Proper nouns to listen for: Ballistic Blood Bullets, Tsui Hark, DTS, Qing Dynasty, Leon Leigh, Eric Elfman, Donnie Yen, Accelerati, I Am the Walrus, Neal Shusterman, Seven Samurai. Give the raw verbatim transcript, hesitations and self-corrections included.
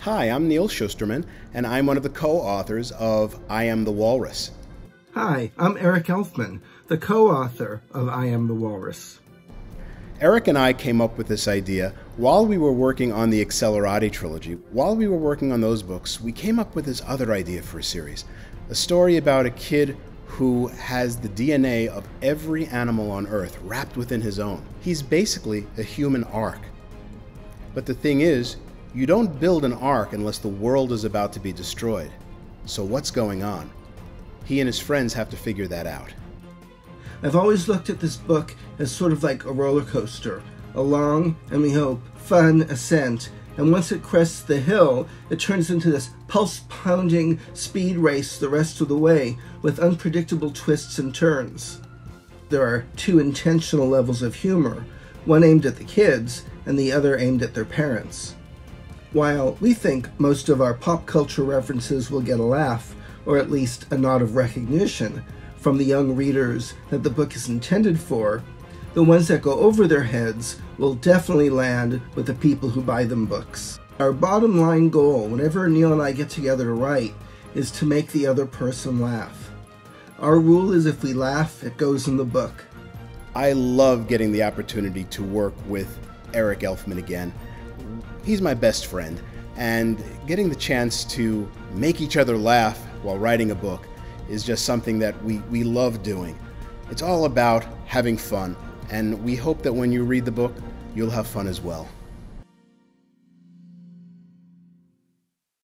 Hi, I'm Neal Shusterman, and I'm one of the co-authors of I Am the Walrus. Hi, I'm Eric Elfman, the co-author of I Am the Walrus. Eric and I came up with this idea while we were working on the Accelerati trilogy. While we were working on those books, we came up with this other idea for a series, a story about a kid who has the D N A of every animal on Earth wrapped within his own. He's basically a human ark. But the thing is, you don't build an ark unless the world is about to be destroyed. So what's going on? He and his friends have to figure that out. I've always looked at this book as sort of like a roller coaster, a long, and we hope, fun ascent, and once it crests the hill, it turns into this pulse-pounding speed race the rest of the way, with unpredictable twists and turns. There are two intentional levels of humor, one aimed at the kids, and the other aimed at their parents. While we think most of our pop culture references will get a laugh, or at least a nod of recognition, from the young readers that the book is intended for, the ones that go over their heads will definitely land with the people who buy them books. Our bottom line goal, whenever Neal and I get together to write, is to make the other person laugh. Our rule is if we laugh, it goes in the book. I love getting the opportunity to work with Eric Elfman again. He's my best friend, and getting the chance to make each other laugh while writing a book is just something that we, we love doing. It's all about having fun, and we hope that when you read the book, you'll have fun as well.